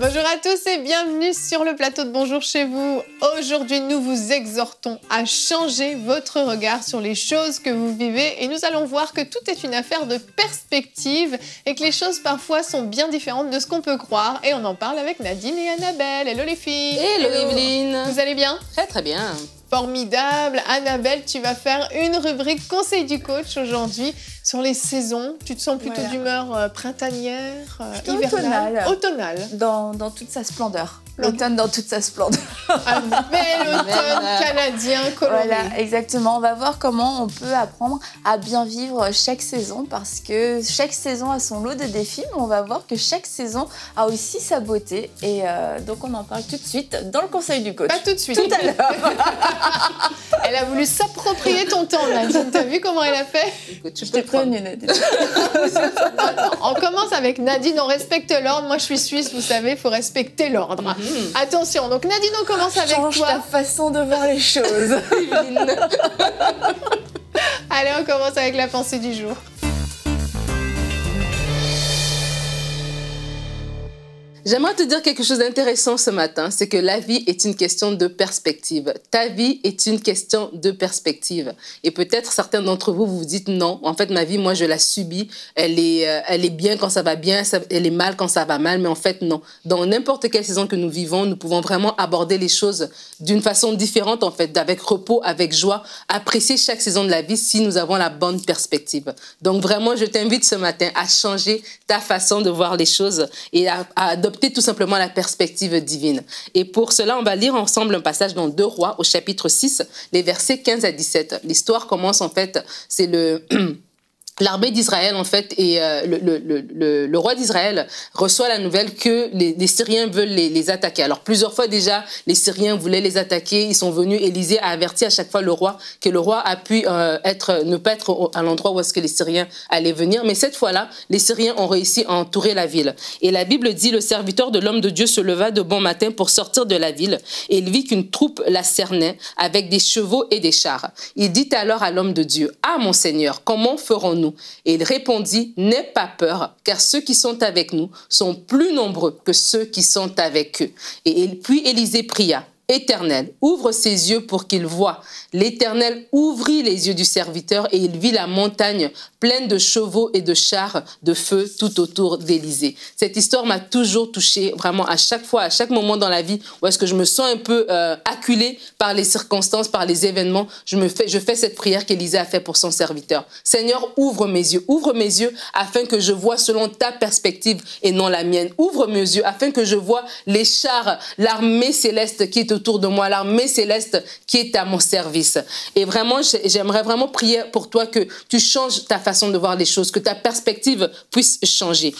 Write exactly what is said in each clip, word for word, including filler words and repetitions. Bonjour à tous et bienvenue sur le plateau de Bonjour Chez Vous. Aujourd'hui, nous vous exhortons à changer votre regard sur les choses que vous vivez et nous allons voir que tout est une affaire de perspective et que les choses parfois sont bien différentes de ce qu'on peut croire. Et on en parle avec Nadine et Annabelle. Hello les filles. Hello, Hello. Evelyne. Vous allez bien? Très très bien. Formidable. Annabelle, tu vas faire une rubrique conseil du coach aujourd'hui sur les saisons. Tu te sens plutôt voilà. d'humeur euh, printanière, euh, hivernale, automnale. Dans, dans toute sa splendeur. L'automne dans toute sa splendeur. Un bel automne canadien, colombien. Voilà, exactement. On va voir comment on peut apprendre à bien vivre chaque saison parce que chaque saison a son lot de défis, mais on va voir que chaque saison a aussi sa beauté. Et euh, donc, on en parle tout de suite dans le conseil du coach. Pas tout de suite. Tout à l'heure. Elle a voulu s'approprier ton temps, Nadine. T'as vu comment elle a fait? Écoute, tu peux prévenue, Nadine. On commence avec Nadine, on respecte l'ordre. Moi, je suis suisse, vous savez, il faut respecter l'ordre. Mm-hmm. Attention, donc Nadine, on commence avec Change toi. Change ta façon de voir les choses. Allez, on commence avec la pensée du jour. J'aimerais te dire quelque chose d'intéressant ce matin, c'est que la vie est une question de perspective. Ta vie est une question de perspective. Et peut-être certains d'entre vous, vous vous dites non, en fait ma vie, moi je la subis, elle est, elle est bien quand ça va bien, elle est mal quand ça va mal, mais en fait non. Dans n'importe quelle saison que nous vivons, nous pouvons vraiment aborder les choses d'une façon différente en fait, avec repos, avec joie, apprécier chaque saison de la vie si nous avons la bonne perspective. Donc vraiment, je t'invite ce matin à changer ta façon de voir les choses et à, à adopter tout simplement la perspective divine. Et pour cela, on va lire ensemble un passage dans Deux Rois au chapitre six, les versets quinze à dix-sept. L'histoire commence en fait, c'est le... L'armée d'Israël, en fait, et euh, le, le, le, le roi d'Israël reçoit la nouvelle que les, les Syriens veulent les, les attaquer. Alors, plusieurs fois déjà, les Syriens voulaient les attaquer. Ils sont venus, Élisée a averti à chaque fois le roi que le roi a pu euh, être, ne pas être au, à l'endroit où est-ce que les Syriens allaient venir. Mais cette fois-là, les Syriens ont réussi à entourer la ville. Et la Bible dit, le serviteur de l'homme de Dieu se leva de bon matin pour sortir de la ville. Et il vit qu'une troupe la cernait avec des chevaux et des chars. Il dit alors à l'homme de Dieu, « Ah, mon Seigneur, comment ferons-nous ? » Et il répondit, « N'aie pas peur, car ceux qui sont avec nous sont plus nombreux que ceux qui sont avec eux. » Et puis Élisée pria, « Éternel, ouvre ses yeux pour qu'il voie. » L'Éternel ouvrit les yeux du serviteur et il vit la montagne pleine de chevaux et de chars de feu tout autour d'Élisée. Cette histoire m'a toujours touchée, vraiment à chaque fois, à chaque moment dans la vie où est-ce que je me sens un peu euh, acculée par les circonstances, par les événements. Je, me fais, je fais cette prière qu'Élisée a faite pour son serviteur. « Seigneur, ouvre mes yeux, ouvre mes yeux afin que je vois selon ta perspective et non la mienne. Ouvre mes yeux afin que je vois les chars, l'armée céleste qui est au autour de moi, l'armée céleste qui est à mon service. » Et vraiment, j'aimerais vraiment prier pour toi que tu changes ta façon de voir les choses, que ta perspective puisse changer.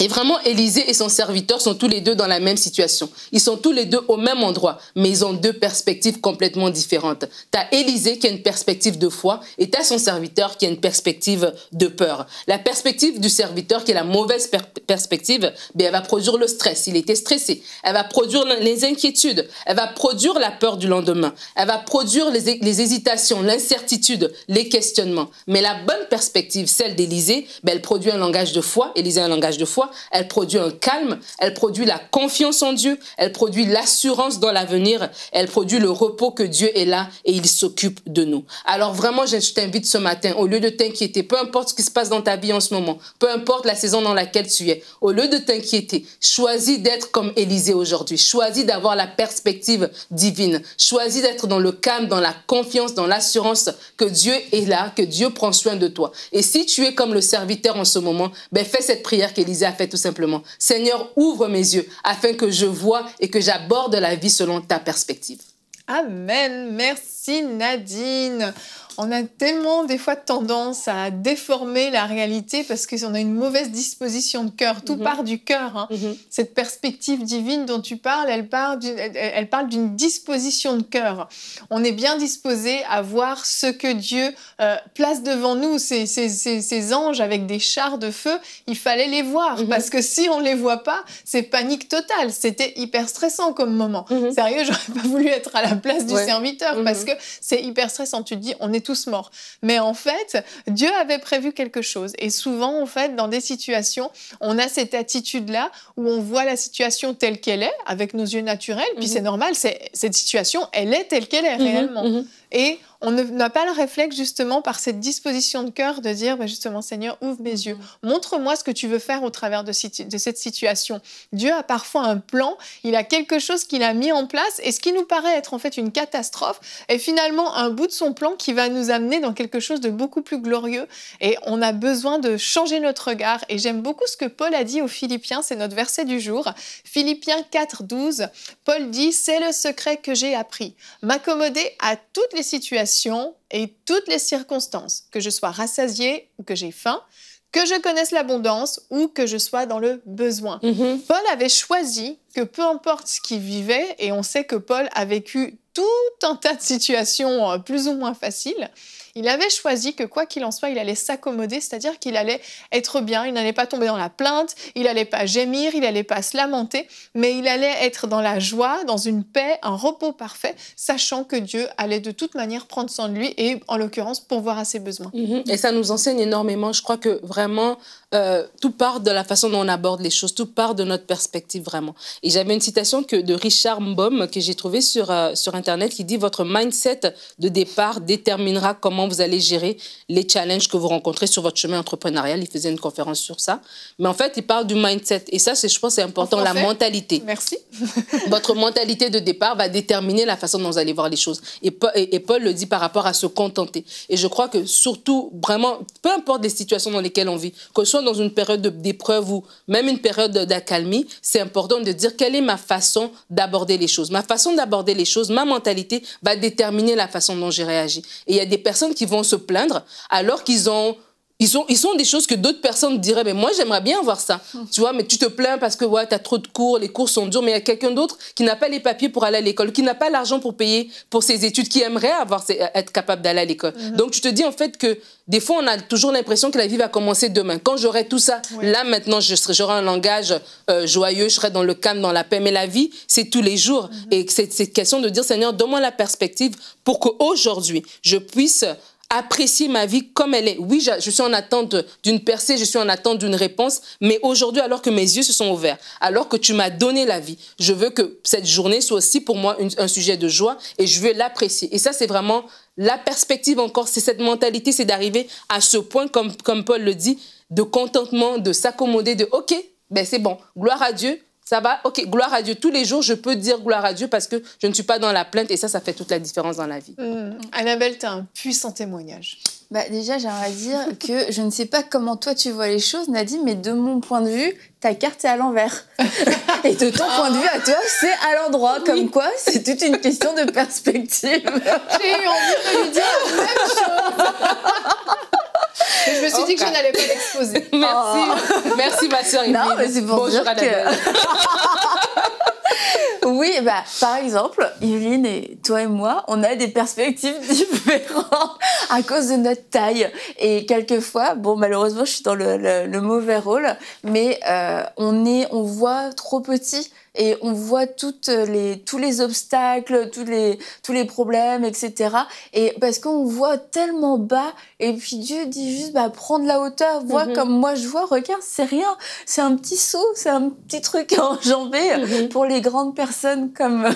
Et vraiment, Élisée et son serviteur sont tous les deux dans la même situation. Ils sont tous les deux au même endroit, mais ils ont deux perspectives complètement différentes. Tu as Élisée qui a une perspective de foi et tu as son serviteur qui a une perspective de peur. La perspective du serviteur qui est la mauvaise per perspective, bien, elle va produire le stress. Il était stressé. Elle va produire les inquiétudes. Elle va produire la peur du lendemain. Elle va produire les, les hésitations, l'incertitude, les questionnements. Mais la bonne perspective, celle d'Élisée, elle produit un langage de foi. Élisée a un langage de foi. Elle produit un calme, elle produit la confiance en Dieu, elle produit l'assurance dans l'avenir, elle produit le repos que Dieu est là et il s'occupe de nous. Alors vraiment, je t'invite ce matin, au lieu de t'inquiéter, peu importe ce qui se passe dans ta vie en ce moment, peu importe la saison dans laquelle tu es, au lieu de t'inquiéter, choisis d'être comme Élisée aujourd'hui, choisis d'avoir la perspective divine, choisis d'être dans le calme, dans la confiance, dans l'assurance que Dieu est là, que Dieu prend soin de toi. Et si tu es comme le serviteur en ce moment, ben fais cette prière qu'Élisée a fait tout simplement. Seigneur, ouvre mes yeux afin que je voie et que j'aborde la vie selon ta perspective. Amen. Merci Nadine. On a tellement des fois tendance à déformer la réalité parce qu'on a une mauvaise disposition de cœur. Tout mm-hmm. part du cœur. Hein. Mm-hmm. Cette perspective divine dont tu parles, elle, part d'une, elle, elle parle d'une disposition de cœur. On est bien disposé à voir ce que Dieu euh, place devant nous. Ces, ces, ces, ces anges avec des chars de feu, il fallait les voir. Mm-hmm. Parce que si on ne les voit pas, c'est panique totale. C'était hyper stressant comme moment. Mm-hmm. Sérieux, j'aurais pas voulu être à la place du ouais. serviteur mm-hmm. parce que c'est hyper stressant. Tu te dis, on est tous morts. Mais en fait, Dieu avait prévu quelque chose. Et souvent, en fait, dans des situations, on a cette attitude-là où on voit la situation telle qu'elle est, avec nos yeux naturels, puis mm-hmm. c'est normal, c'est, cette situation, elle est telle qu'elle est mm-hmm. réellement. Mm-hmm. Et on n'a pas le réflexe, justement, par cette disposition de cœur, de dire, bah, justement, Seigneur, ouvre mes yeux, montre-moi ce que tu veux faire au travers de, situ- de cette situation. Dieu a parfois un plan, il a quelque chose qu'il a mis en place, et ce qui nous paraît être en fait une catastrophe est finalement un bout de son plan qui va nous amener dans quelque chose de beaucoup plus glorieux, et on a besoin de changer notre regard. Et j'aime beaucoup ce que Paul a dit aux Philippiens, c'est notre verset du jour, Philippiens quatre, douze, Paul dit « C'est le secret que j'ai appris, m'accommoder à toutes les les situations et toutes les circonstances, que je sois rassasié ou que j'ai faim, que je connaisse l'abondance ou que je sois dans le besoin. » Mm-hmm. Paul avait choisi que peu importe ce qu'il vivait, et on sait que Paul a vécu tout un tas de situations plus ou moins faciles, il avait choisi que quoi qu'il en soit, il allait s'accommoder, c'est-à-dire qu'il allait être bien, il n'allait pas tomber dans la plainte, il n'allait pas gémir, il n'allait pas se lamenter, mais il allait être dans la joie, dans une paix, un repos parfait, sachant que Dieu allait de toute manière prendre soin de lui et, en l'occurrence, pourvoir à ses besoins. Mm-hmm. Et ça nous enseigne énormément. Je crois que vraiment, euh, tout part de la façon dont on aborde les choses, tout part de notre perspective, vraiment. Et j'avais une citation que, de Richard Mbom que j'ai trouvée sur, euh, sur Internet qui dit « Votre mindset de départ déterminera comment vous allez gérer les challenges que vous rencontrez sur votre chemin entrepreneurial. » Il faisait une conférence sur ça. Mais en fait, il parle du mindset. Et ça, je pense, c'est important, la mentalité. Merci. Votre mentalité de départ va déterminer la façon dont vous allez voir les choses. Et Paul, et, et Paul le dit par rapport à se contenter. Et je crois que surtout, vraiment, peu importe les situations dans lesquelles on vit, que ce soit dans une période d'épreuve ou même une période d'accalmie, c'est important de dire quelle est ma façon d'aborder les choses. Ma façon d'aborder les choses, ma mentalité va déterminer la façon dont j'ai réagi. Et il y a des personnes qui vont se plaindre alors qu'ils ont ils ont ils ont des choses que d'autres personnes diraient mais moi j'aimerais bien avoir ça, mmh. tu vois, mais tu te plains parce que ouais, tu as trop de cours, les cours sont durs, mais il y a quelqu'un d'autre qui n'a pas les papiers pour aller à l'école, qui n'a pas l'argent pour payer pour ses études, qui aimerait avoir être capable d'aller à l'école. Mmh. Donc tu te dis en fait que des fois on a toujours l'impression que la vie va commencer demain. Quand j'aurai tout ça, ouais. là maintenant je serai, j'aurai un langage euh, joyeux, je serai dans le calme, dans la paix, mais la vie c'est tous les jours. Mmh. Et c'est cette question de dire Seigneur, donne-moi la perspective pour qu'aujourd'hui je puisse apprécier ma vie comme elle est. Oui, je suis en attente d'une percée, je suis en attente d'une réponse, mais aujourd'hui, alors que mes yeux se sont ouverts, alors que tu m'as donné la vie, je veux que cette journée soit aussi pour moi une, un sujet de joie et je veux l'apprécier. Et ça, c'est vraiment la perspective encore, c'est cette mentalité, c'est d'arriver à ce point, comme, comme Paul le dit, de contentement, de s'accommoder, de « Ok, ben c'est bon, gloire à Dieu ». Ça va, ok, gloire à Dieu. Tous les jours, je peux dire gloire à Dieu parce que je ne suis pas dans la plainte et ça, ça fait toute la différence dans la vie. Mmh. Annabelle, tu as un puissant témoignage. Bah, déjà, j'aimerais dire que je ne sais pas comment toi tu vois les choses, Nadine, mais de mon point de vue, ta carte est à l'envers. Et de ton point de vue à toi, c'est à l'endroit. Oui. Comme quoi, c'est toute une question de perspective. J'ai eu envie de lui dire la même chose. Et je me suis okay. dit que je n'allais pas l'exposer. Merci, oh. merci ma soeur. Non, mais c'est pour Bonjour dire que... oui, bah, par exemple, Evelyne et toi et moi, on a des perspectives différentes à cause de notre taille. Et quelquefois, bon, malheureusement, je suis dans le, le, le mauvais rôle, mais euh, on, est, on voit trop petit. Et on voit toutes les, tous les obstacles, tous les, tous les problèmes, et cetera. Et parce qu'on voit tellement bas, et puis Dieu dit juste bah, « prends de la hauteur, vois mm-hmm. comme moi je vois, regarde, c'est rien, c'est un petit saut, c'est un petit truc à enjamber mm-hmm. pour les grandes personnes comme, euh,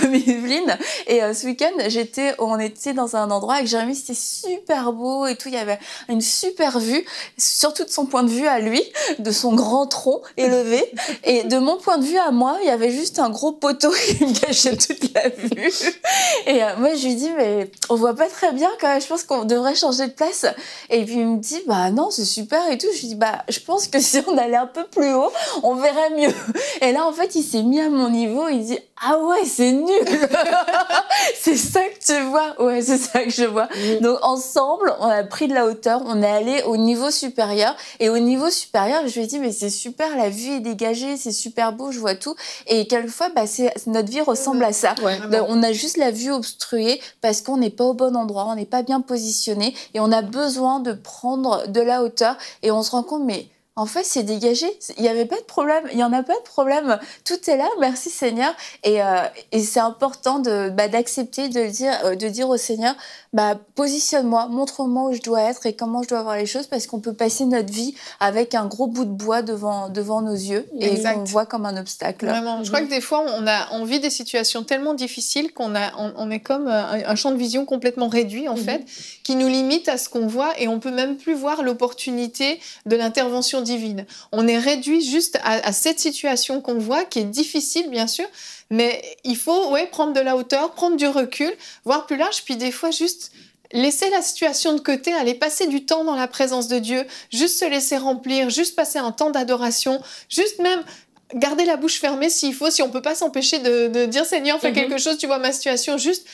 comme Evelyne. » Et euh, ce week-end, j'étais, on était dans un endroit avec Jérémy, c'était super beau et tout, il y avait une super vue, surtout de son point de vue à lui, de son grand tronc élevé, et de mon point de vue à moi, il y avait juste un gros poteau qui me cachait toute la vue. Et euh, moi, je lui dis, mais on voit pas très bien quand même, je pense qu'on devrait changer de place. Et puis, il me dit, bah non, c'est super et tout. Je lui dis, bah, je pense que si on allait un peu plus haut, on verrait mieux. Et là, en fait, il s'est mis à mon niveau, il dit, ah ouais, c'est nul. C'est ça que tu vois. Ouais, c'est ça que je vois. Donc, ensemble, on a pris de la hauteur, on est allé au niveau supérieur. Et au niveau supérieur, je lui ai dit, mais c'est super, la vue est dégagée, c'est super beau, je vois tout. Et quelquefois, bah, c'est, notre vie ressemble à ça. Ouais, on a juste la vue obstruée parce qu'on n'est pas au bon endroit, on n'est pas bien positionné et on a besoin de prendre de la hauteur. Et on se rend compte, mais en fait, c'est dégagé. Il n'y avait pas de problème. Il n'y en a pas de problème. Tout est là. Merci, Seigneur. Et, euh, et c'est important de, bah, d'accepter, de, le dire, de dire au Seigneur, bah, positionne-moi, montre-moi où je dois être et comment je dois voir les choses, parce qu'on peut passer notre vie avec un gros bout de bois devant, devant nos yeux et exact. On voit comme un obstacle. Vraiment. Mmh. Je crois que des fois, on, a, on vit des situations tellement difficiles qu'on a, on, on est comme un, un champ de vision complètement réduit, en mmh. fait, qui nous limite à ce qu'on voit, et on ne peut même plus voir l'opportunité de l'intervention divine. On est réduit juste à, à cette situation qu'on voit, qui est difficile, bien sûr, mais il faut ouais, prendre de la hauteur, prendre du recul, voir plus large, puis des fois juste laisser la situation de côté, aller passer du temps dans la présence de Dieu, juste se laisser remplir, juste passer un temps d'adoration, juste même garder la bouche fermée s'il faut, si on ne peut pas s'empêcher de, de dire « Seigneur, fais mm-hmm. quelque chose, tu vois ma situation », juste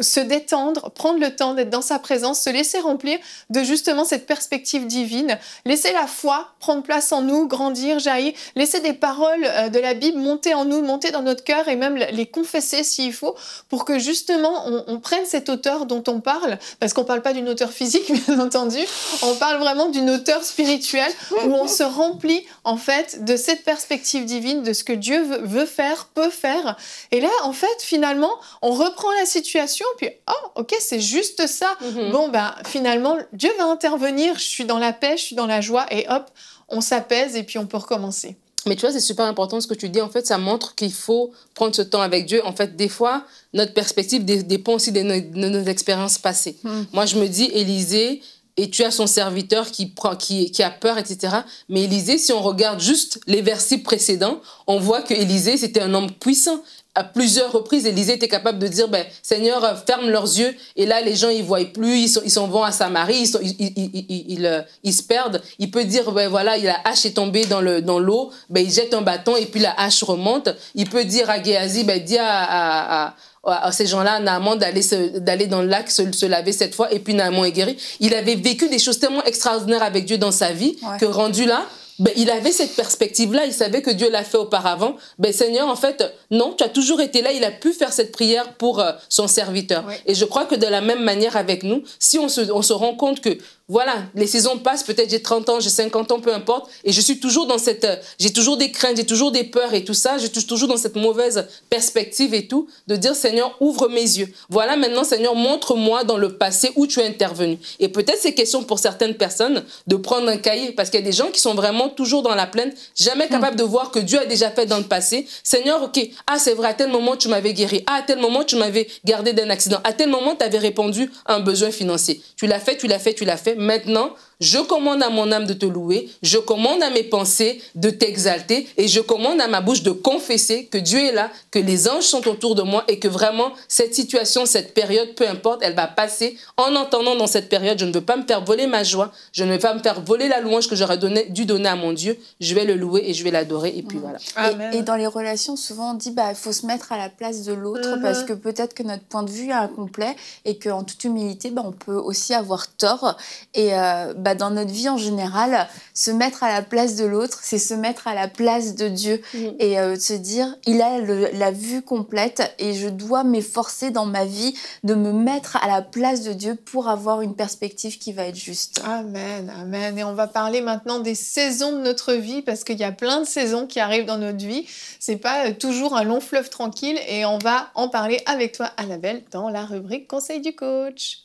se détendre, prendre le temps d'être dans sa présence, se laisser remplir de justement cette perspective divine, laisser la foi prendre place en nous, grandir, jaillir, laisser des paroles de la Bible monter en nous, monter dans notre cœur, et même les confesser s'il faut, pour que justement on, on prenne cette hauteur dont on parle, parce qu'on ne parle pas d'une hauteur physique bien entendu, on parle vraiment d'une hauteur spirituelle où on se remplit en fait de cette perspective divine, de ce que Dieu veut, veut faire, peut faire, et là en fait finalement on reprend la situation, puis oh ok, c'est juste ça, mm-hmm. bon ben finalement Dieu va intervenir, je suis dans la paix, je suis dans la joie, et hop, on s'apaise et puis on peut recommencer. Mais tu vois, c'est super important ce que tu dis, en fait ça montre qu'il faut prendre ce temps avec Dieu. En fait, des fois notre perspective dépend aussi de nos, de nos expériences passées. Mm. Moi je me dis, Élisée, et tu as son serviteur qui, prend, qui, qui a peur, et cetera. Mais Élisée, si on regarde juste les versets précédents, on voit que Élisée, c'était un homme puissant. À plusieurs reprises, Élisée était capable de dire ben, « Seigneur, ferme leurs yeux ». Et là, les gens, ils ne voient plus, ils s'en vont à Samarie, ils, sont, ils, ils, ils, ils, ils, ils se perdent. Il peut dire ben, « Voilà, la hache est tombée dans l'eau, dans ben, il jette un bâton et puis la hache remonte ». Il peut dire à Géasi ben, « Dis à, à, à, à ces gens-là, à Naaman, d'aller dans le lac, se, se laver cette fois ». Et puis Naaman est guéri. Il avait vécu des choses tellement extraordinaires avec Dieu dans sa vie ouais. que rendu là, ben, il avait cette perspective-là, il savait que Dieu l'a fait auparavant. Ben, Seigneur, en fait, non, tu as toujours été là, il a pu faire cette prière pour euh, son serviteur. Oui. Et je crois que de la même manière avec nous, si on se, on se rend compte que, voilà, les saisons passent, peut-être j'ai trente ans, j'ai cinquante ans, peu importe, et je suis toujours dans cette... Euh, j'ai toujours des craintes, j'ai toujours des peurs et tout ça, je suis toujours dans cette mauvaise perspective et tout, de dire, Seigneur, ouvre mes yeux. Voilà, maintenant, Seigneur, montre-moi dans le passé où tu es intervenu. Et peut-être c'est question pour certaines personnes de prendre un cahier, parce qu'il y a des gens qui sont vraiment toujours dans la plaine, jamais capable mmh. de voir que Dieu a déjà fait dans le passé. Seigneur, ok, ah c'est vrai, à tel moment tu m'avais guéri, ah, à tel moment tu m'avais gardé d'un accident, à tel moment tu avais répondu à un besoin financier. Tu l'as fait, tu l'as fait, tu l'as fait. Maintenant, je commande à mon âme de te louer, je commande à mes pensées de t'exalter, et je commande à ma bouche de confesser que Dieu est là, que les anges sont autour de moi, et que vraiment cette situation, cette période, peu importe, elle va passer. En entendant dans cette période, je ne veux pas me faire voler ma joie, je ne veux pas me faire voler la louange que j'aurais donné, dû donner à mon Dieu, je vais le louer et je vais l'adorer, et puis mmh. voilà. Et, et dans les relations, souvent on dit, bah, il faut se mettre à la place de l'autre, mmh. parce que peut-être que notre point de vue est incomplet, et qu'en toute humilité, bah, on peut aussi avoir tort, et euh, bah, dans notre vie en général, se mettre à la place de l'autre, c'est se mettre à la place de Dieu, mmh. et euh, se dire, il a le, la vue complète, et je dois m'efforcer dans ma vie de me mettre à la place de Dieu pour avoir une perspective qui va être juste. Amen, amen. Et on va parler maintenant des saisons de notre vie, parce qu'il y a plein de saisons qui arrivent dans notre vie. C'est pas toujours un long fleuve tranquille, et on va en parler avec toi, Annabelle, dans la rubrique Conseil du coach.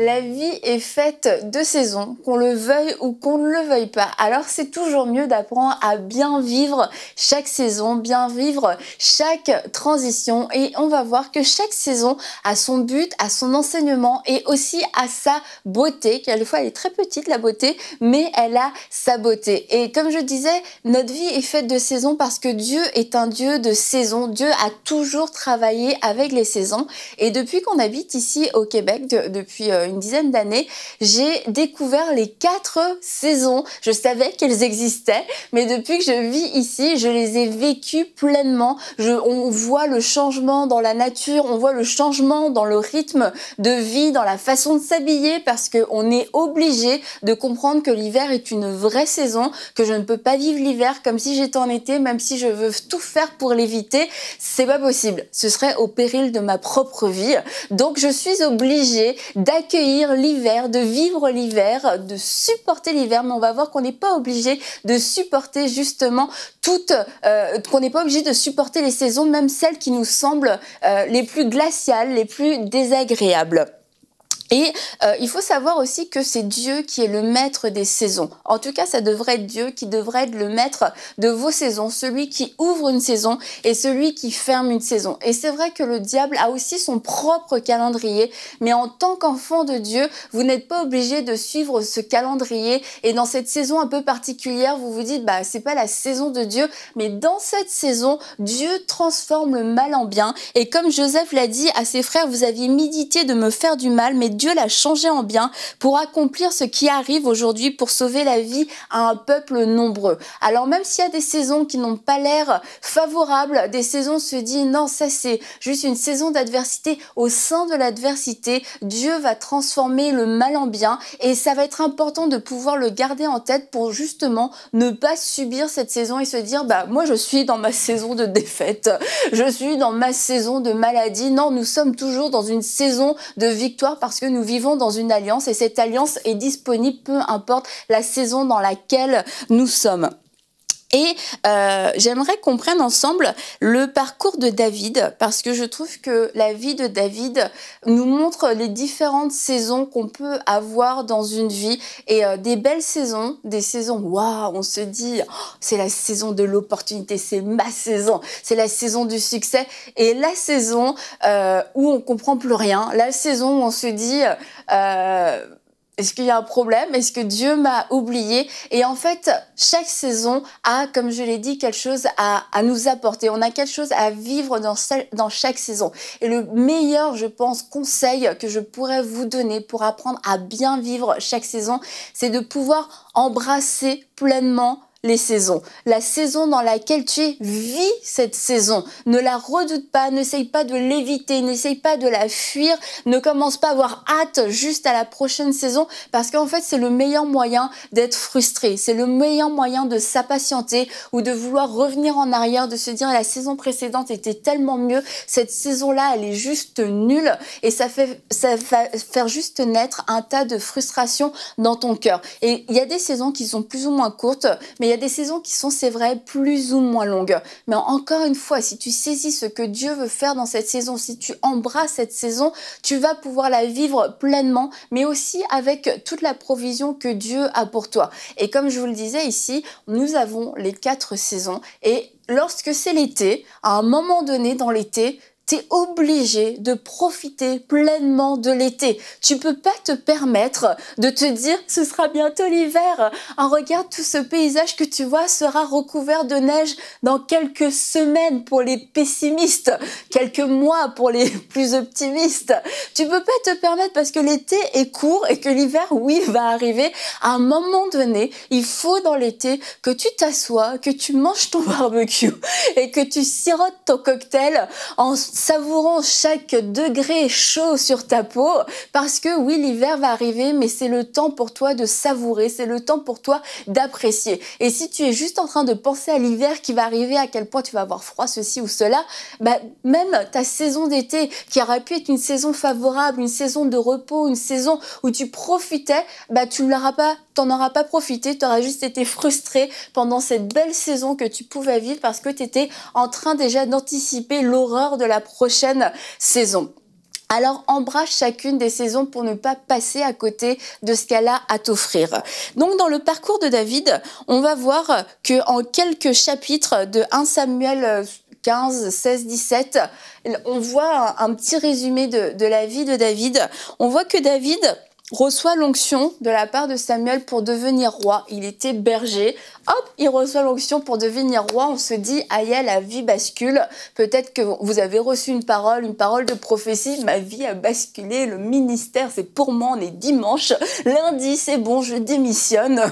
La vie est faite de saisons, qu'on le veuille ou qu'on ne le veuille pas. Alors c'est toujours mieux d'apprendre à bien vivre chaque saison, bien vivre chaque transition. Et on va voir que chaque saison a son but, a son enseignement et aussi a sa beauté. Quelquefois elle est très petite la beauté, mais elle a sa beauté. Et comme je disais, notre vie est faite de saisons parce que Dieu est un Dieu de saisons. Dieu a toujours travaillé avec les saisons. Et depuis qu'on habite ici au Québec, de, depuis... Euh, une dizaine d'années, j'ai découvert les quatre saisons. Je savais qu'elles existaient, mais depuis que je vis ici, je les ai vécues pleinement. Je, on voit le changement dans la nature, on voit le changement dans le rythme de vie, dans la façon de s'habiller, parce qu'on est obligé de comprendre que l'hiver est une vraie saison, que je ne peux pas vivre l'hiver comme si j'étais en été, même si je veux tout faire pour l'éviter. C'est pas possible. Ce serait au péril de ma propre vie. Donc, je suis obligée d'accueillir d'accueillir l'hiver, de vivre l'hiver, de supporter l'hiver, mais on va voir qu'on n'est pas obligé de supporter justement toutes, euh, qu'on n'est pas obligé de supporter les saisons, même celles qui nous semblent euh, les plus glaciales, les plus désagréables. Et euh, il faut savoir aussi que c'est Dieu qui est le maître des saisons. En tout cas, ça devrait être Dieu qui devrait être le maître de vos saisons, celui qui ouvre une saison et celui qui ferme une saison. Et c'est vrai que le diable a aussi son propre calendrier, mais en tant qu'enfant de Dieu, vous n'êtes pas obligé de suivre ce calendrier. Et dans cette saison un peu particulière, vous vous dites, bah, c'est pas la saison de Dieu, mais dans cette saison, Dieu transforme le mal en bien. Et comme Joseph l'a dit à ses frères, vous aviez médité de me faire du mal, mais Dieu l'a changé en bien pour accomplir ce qui arrive aujourd'hui, pour sauver la vie à un peuple nombreux. Alors même s'il y a des saisons qui n'ont pas l'air favorables, des saisons où se dit non, ça c'est juste une saison d'adversité, au sein de l'adversité, Dieu va transformer le mal en bien et ça va être important de pouvoir le garder en tête pour justement ne pas subir cette saison et se dire bah moi je suis dans ma saison de défaite, je suis dans ma saison de maladie. Non, nous sommes toujours dans une saison de victoire parce que nous vivons dans une alliance et cette alliance est disponible peu importe la saison dans laquelle nous sommes. Et euh, j'aimerais qu'on prenne ensemble le parcours de David, parce que je trouve que la vie de David nous montre les différentes saisons qu'on peut avoir dans une vie, et euh, des belles saisons, des saisons waouh, on se dit oh, c'est la saison de l'opportunité, c'est ma saison, c'est la saison du succès, et la saison euh, où on comprend plus rien, la saison où on se dit euh, est-ce qu'il y a un problème? Est-ce que Dieu m'a oublié? Et en fait, chaque saison a, comme je l'ai dit, quelque chose à, à nous apporter. On a quelque chose à vivre dans, dans chaque saison. Et le meilleur, je pense, conseil que je pourrais vous donner pour apprendre à bien vivre chaque saison, c'est de pouvoir embrasser pleinement les saisons. La saison dans laquelle tu es, vis cette saison. Ne la redoute pas, n'essaye pas de l'éviter, n'essaye pas de la fuir, ne commence pas à avoir hâte juste à la prochaine saison, parce qu'en fait, c'est le meilleur moyen d'être frustré, c'est le meilleur moyen de s'impatienter ou de vouloir revenir en arrière, de se dire la saison précédente était tellement mieux, cette saison-là, elle est juste nulle, et ça fait, ça va faire juste naître un tas de frustrations dans ton cœur. Et il y a des saisons qui sont plus ou moins courtes, mais il y a des saisons qui sont, c'est vrai, plus ou moins longues. Mais encore une fois, si tu saisis ce que Dieu veut faire dans cette saison, si tu embrasses cette saison, tu vas pouvoir la vivre pleinement, mais aussi avec toute la provision que Dieu a pour toi. Et comme je vous le disais ici, nous avons les quatre saisons. Et lorsque c'est l'été, à un moment donné dans l'été, t'es obligé de profiter pleinement de l'été. Tu peux pas te permettre de te dire ce sera bientôt l'hiver. Ah, regarde tout ce paysage que tu vois sera recouvert de neige dans quelques semaines pour les pessimistes, quelques mois pour les plus optimistes. Tu peux pas te permettre parce que l'été est court et que l'hiver, oui, va arriver. À un moment donné, il faut dans l'été que tu t'assoies, que tu manges ton barbecue et que tu sirotes ton cocktail en savourant chaque degré chaud sur ta peau, parce que oui, l'hiver va arriver, mais c'est le temps pour toi de savourer, c'est le temps pour toi d'apprécier. Et si tu es juste en train de penser à l'hiver qui va arriver, à quel point tu vas avoir froid, ceci ou cela, bah, même ta saison d'été qui aurait pu être une saison favorable, une saison de repos, une saison où tu profitais, bah, tu l'auras pas, t'en auras pas profité, tu auras juste été frustré pendant cette belle saison que tu pouvais vivre parce que tu étais en train déjà d'anticiper l'horreur de la prochaine saison. Alors embrasse chacune des saisons pour ne pas passer à côté de ce qu'elle a à t'offrir. Donc dans le parcours de David, on va voir que en quelques chapitres de un Samuel quinze, seize, dix-sept, on voit un, un petit résumé de, de la vie de David. On voit que David reçoit l'onction de la part de Samuel pour devenir roi. Il était berger. Hop, il reçoit l'onction pour devenir roi. On se dit, aïe, la vie bascule. Peut-être que vous avez reçu une parole, une parole de prophétie. Ma vie a basculé. Le ministère, c'est pour moi. On est dimanche. Lundi, c'est bon, je démissionne.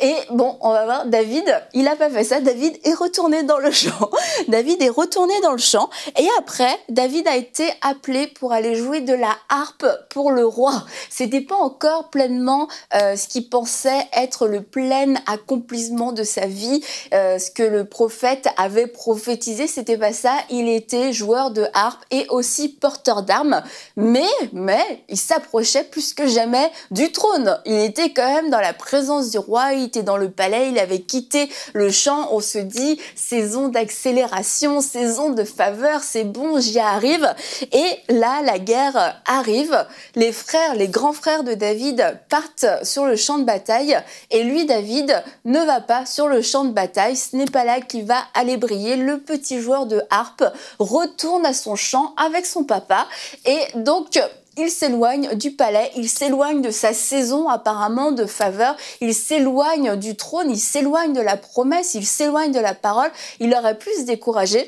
Et bon, on va voir, David, il n'a pas fait ça. David est retourné dans le champ. David est retourné dans le champ. Et après, David a été appelé pour aller jouer de la harpe pour le roi. C'était pas encore pleinement euh, ce qu'il pensait être le plein accomplissement de sa vie. Euh, ce que le prophète avait prophétisé, c'était pas ça. Il était joueur de harpe et aussi porteur d'armes. Mais, mais, il s'approchait plus que jamais du trône. Il était quand même dans la présence du roi, il était dans le palais, il avait quitté le champ. On se dit, saison d'accélération, saison de faveur, c'est bon, j'y arrive. Et là, la guerre arrive. Les frères, les grands frères de David partent sur le champ de bataille et lui, David, ne va pas sur le champ de bataille. Ce n'est pas là qu'il va aller briller. Le petit joueur de harpe retourne à son champ avec son papa et donc... il s'éloigne du palais, il s'éloigne de sa saison apparemment de faveur, il s'éloigne du trône, il s'éloigne de la promesse, il s'éloigne de la parole, il aurait pu se décourager.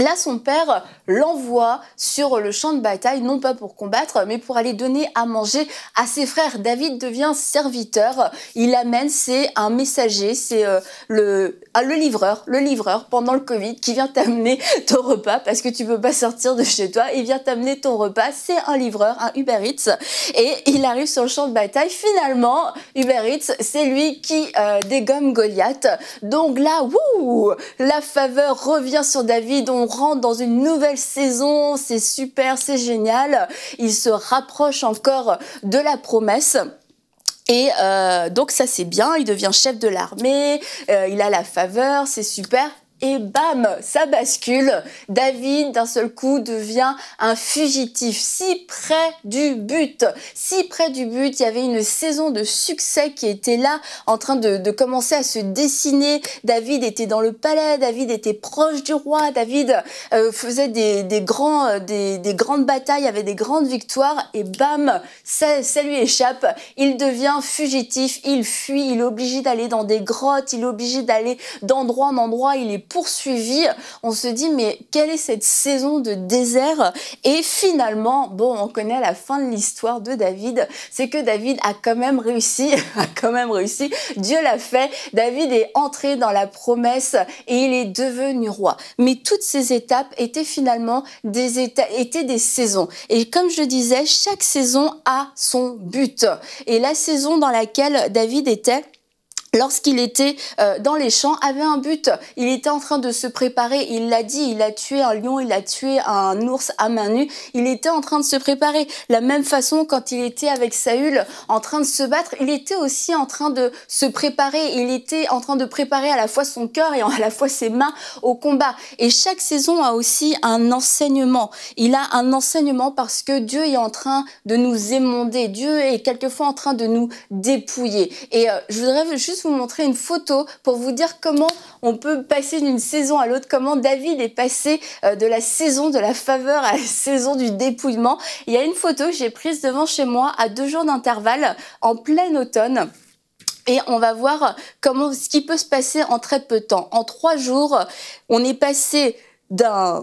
Là, son père l'envoie sur le champ de bataille, non pas pour combattre, mais pour aller donner à manger à ses frères. David devient serviteur, il amène, c'est un messager, c'est euh, le, ah, le livreur, le livreur pendant le Covid qui vient t'amener ton repas parce que tu peux pas sortir de chez toi, il vient t'amener ton repas, c'est un livreur, un Uber Eats, et il arrive sur le champ de bataille. Finalement, Uber Eats, c'est lui qui euh, dégomme Goliath. Donc là, wouh, la faveur revient sur David, on rentre dans une nouvelle saison, c'est super, c'est génial. Il se rapproche encore de la promesse. Et euh, donc ça c'est bien, il devient chef de l'armée, euh, il a la faveur, c'est super. Et bam, ça bascule. David, d'un seul coup, devient un fugitif, si près du but. Si près du but, il y avait une saison de succès qui était là, en train de, de commencer à se dessiner. David était dans le palais, David était proche du roi, David euh, faisait des, des, grands, euh, des, des grandes batailles, avait des grandes victoires, et bam, ça, ça lui échappe. Il devient fugitif, il fuit, il est obligé d'aller dans des grottes, il est obligé d'aller d'endroit en endroit, il est poursuivi. On se dit mais quelle est cette saison de désert? Et finalement, bon, on connaît la fin de l'histoire de David, c'est que David a quand même réussi, a quand même réussi, Dieu l'a fait, David est entré dans la promesse et il est devenu roi. Mais toutes ces étapes étaient finalement des, éta- étaient des saisons. Et comme je disais, chaque saison a son but. Et la saison dans laquelle David était, lorsqu'il était euh, dans les champs, avait un but. Il était en train de se préparer. Il l'a dit, il a tué un lion, il a tué un ours à main nue. Il était en train de se préparer. La même façon, quand il était avec Saül, en train de se battre, il était aussi en train de se préparer. Il était en train de préparer à la fois son cœur et à la fois ses mains au combat. Et chaque saison a aussi un enseignement. Il a un enseignement parce que Dieu est en train de nous émonder. Dieu est quelquefois en train de nous dépouiller. Et euh, je voudrais juste vous montrer une photo pour vous dire comment on peut passer d'une saison à l'autre, comment David est passé de la saison de la faveur à la saison du dépouillement. Il y a une photo que j'ai prise devant chez moi à deux jours d'intervalle en plein automne. Et on va voir comment, ce qui peut se passer en très peu de temps. En trois jours, on est passé d'un... un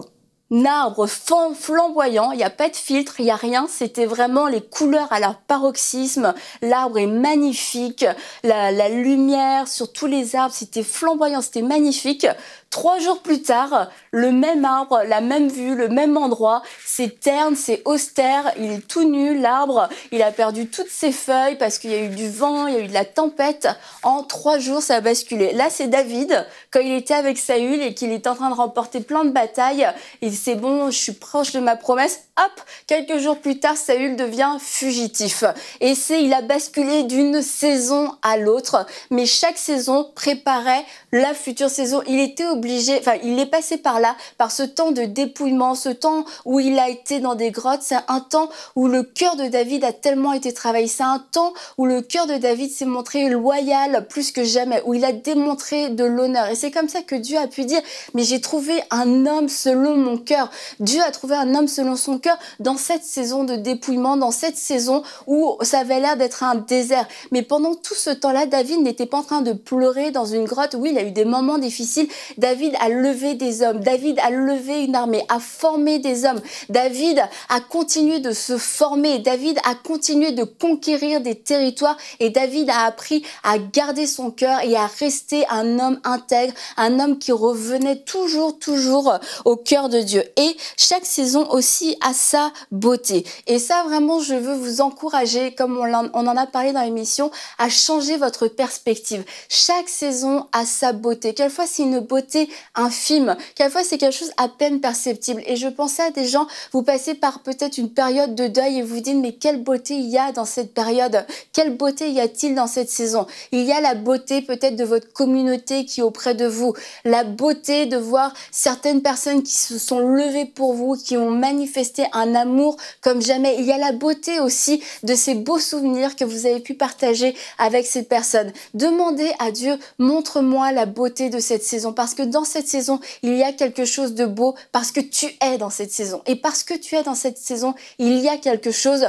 arbre flamboyant, il n'y a pas de filtre, il n'y a rien, c'était vraiment les couleurs à leur paroxysme, l'arbre est magnifique, la, la lumière sur tous les arbres, c'était flamboyant, c'était magnifique. Trois jours plus tard, le même arbre, la même vue, le même endroit, c'est terne, c'est austère, il est tout nu, l'arbre, il a perdu toutes ses feuilles parce qu'il y a eu du vent, il y a eu de la tempête. En trois jours, ça a basculé. Là, c'est David, quand il était avec Saül et qu'il était en train de remporter plein de batailles, il c'est bon, je suis proche de ma promesse. Hop, quelques jours plus tard, Saül devient fugitif. Et c'est, il a basculé d'une saison à l'autre, mais chaque saison préparait la future saison. Il était obligé, enfin, il est passé par là, par ce temps de dépouillement, ce temps où il a été dans des grottes. C'est un temps où le cœur de David a tellement été travaillé. C'est un temps où le cœur de David s'est montré loyal plus que jamais, où il a démontré de l'honneur. Et c'est comme ça que Dieu a pu dire, mais j'ai trouvé un homme selon mon cœur. Dieu a trouvé un homme selon son cœur dans cette saison de dépouillement, dans cette saison où ça avait l'air d'être un désert. Mais pendant tout ce temps-là, David n'était pas en train de pleurer dans une grotte. Oui, il a eu des moments difficiles. David a levé des hommes. David a levé une armée, a formé des hommes. David a continué de se former. David a continué de conquérir des territoires et David a appris à garder son cœur et à rester un homme intègre, un homme qui revenait toujours, toujours au cœur de Dieu. Dieu. Et chaque saison aussi a sa beauté. Et ça, vraiment, je veux vous encourager, comme on, on en a parlé dans l'émission, à changer votre perspective. Chaque saison a sa beauté. Quelquefois, c'est une beauté infime. Quelquefois, c'est quelque chose à peine perceptible. Et je pensais à des gens, vous passez par peut-être une période de deuil et vous vous dites, mais quelle beauté il y a dans cette période? Quelle beauté y a-t-il dans cette saison? Il y a la beauté peut-être de votre communauté qui est auprès de vous, la beauté de voir certaines personnes qui se sont levées pour vous, qui ont manifesté un amour comme jamais. Il y a la beauté aussi de ces beaux souvenirs que vous avez pu partager avec ces personnes. Demandez à Dieu, montre-moi la beauté de cette saison, parce que dans cette saison, il y a quelque chose de beau, parce que tu es dans cette saison. Et parce que tu es dans cette saison, il y a quelque chose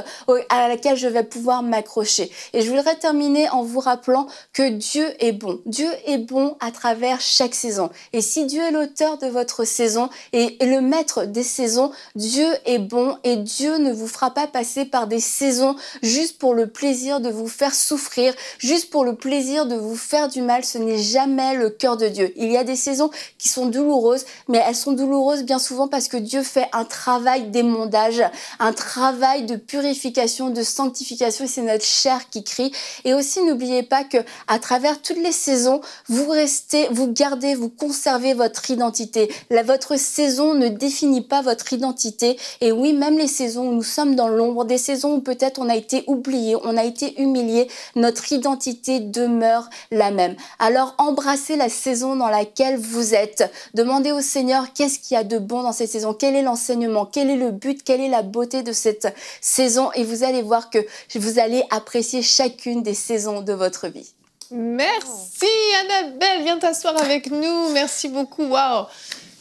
à laquelle je vais pouvoir m'accrocher. Et je voudrais terminer en vous rappelant que Dieu est bon. Dieu est bon à travers chaque saison. Et si Dieu est l'auteur de votre saison et le maître des saisons, Dieu est bon et Dieu ne vous fera pas passer par des saisons juste pour le plaisir de vous faire souffrir, juste pour le plaisir de vous faire du mal. Ce n'est jamais le cœur de Dieu. Il y a des saisons qui sont douloureuses, mais elles sont douloureuses bien souvent parce que Dieu fait un travail d'émondage, un travail de purification, de sanctification, et c'est notre chair qui crie. Et aussi, n'oubliez pas que à travers toutes les saisons, vous restez, vous gardez, vous conservez votre identité. La, votre saison ne définit pas votre identité. Et oui, même les saisons où nous sommes dans l'ombre, des saisons où peut-être on a été oublié, on a été humilié, notre identité demeure la même. Alors, embrassez la saison dans laquelle vous êtes. Demandez au Seigneur qu'est-ce qu'il y a de bon dans cette saison, quel est l'enseignement, quel est le but, quelle est la beauté de cette saison, et vous allez voir que vous allez apprécier chacune des saisons de votre vie. Merci Annabelle, viens t'asseoir avec nous, merci beaucoup, waouh,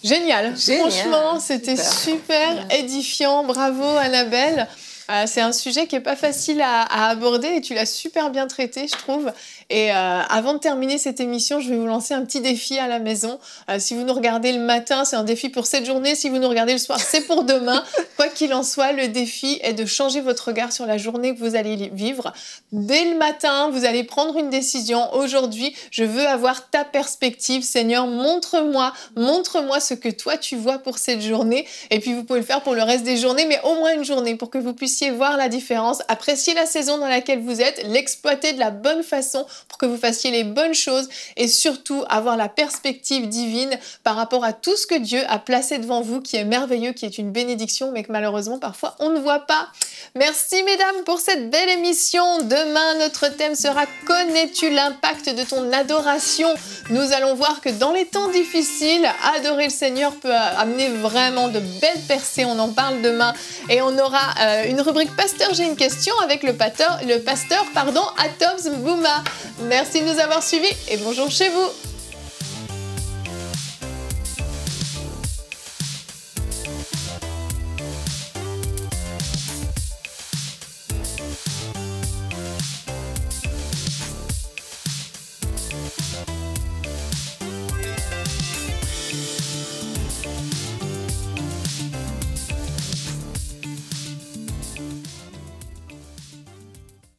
génial. génial, franchement c'était super, super édifiant, bravo Annabelle. Euh, c'est un sujet qui n'est pas facile à, à aborder et tu l'as super bien traité, je trouve. Et euh, avant de terminer cette émission, je vais vous lancer un petit défi à la maison. Euh, si vous nous regardez le matin, c'est un défi pour cette journée. Si vous nous regardez le soir, c'est pour demain. Quoi qu'il en soit, le défi est de changer votre regard sur la journée que vous allez vivre. Dès le matin, vous allez prendre une décision. Aujourd'hui, je veux avoir ta perspective. Seigneur, montre-moi, montre-moi ce que toi tu vois pour cette journée. Et puis vous pouvez le faire pour le reste des journées, mais au moins une journée pour que vous puissiez voir la différence, apprécier la saison dans laquelle vous êtes, l'exploiter de la bonne façon pour que vous fassiez les bonnes choses et surtout avoir la perspective divine par rapport à tout ce que Dieu a placé devant vous, qui est merveilleux, qui est une bénédiction, mais que malheureusement parfois on ne voit pas. Merci mesdames pour cette belle émission. Demain, notre thème sera « Connais-tu l'impact de ton adoration ?» Nous allons voir que dans les temps difficiles, adorer le Seigneur peut amener vraiment de belles percées. On en parle demain et on aura euh, une rubrique Pasteur, j'ai une question avec le pasteur, le pasteur pardon, Atoms Bouma. Merci de nous avoir suivis et bonjour chez vous.